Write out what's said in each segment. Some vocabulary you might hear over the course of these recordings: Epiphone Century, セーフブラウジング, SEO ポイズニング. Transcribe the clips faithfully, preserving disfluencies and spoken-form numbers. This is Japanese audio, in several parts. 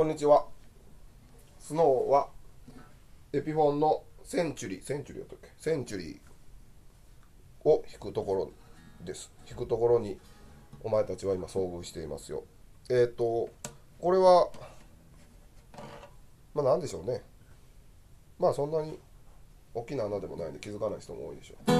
こんにちは。スノーはエピフォンのセンチュリー、センチュリーやったっけ？センチュリーを弾くところです。弾くところにお前たちは今遭遇していますよ。えっと、これは、まあなんでしょうね。まあそんなに大きな穴でもないんで気づかない人も多いでしょう。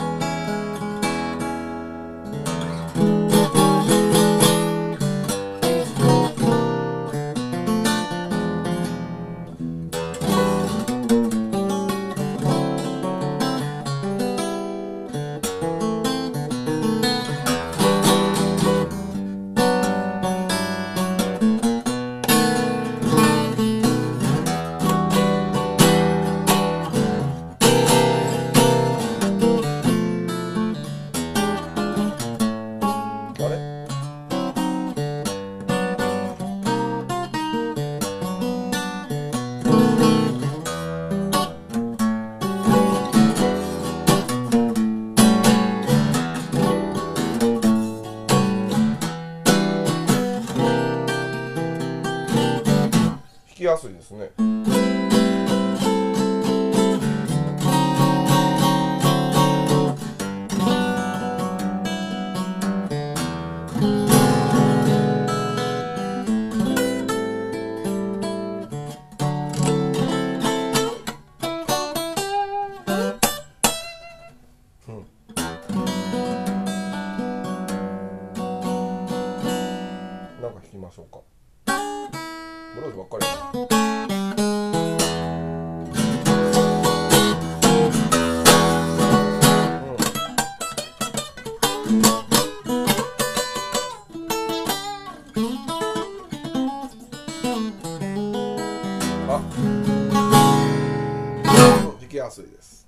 やすいですね。うん、なんか弾きましょうか。ブルースばっかりや。うん、あ、弾きやすいです。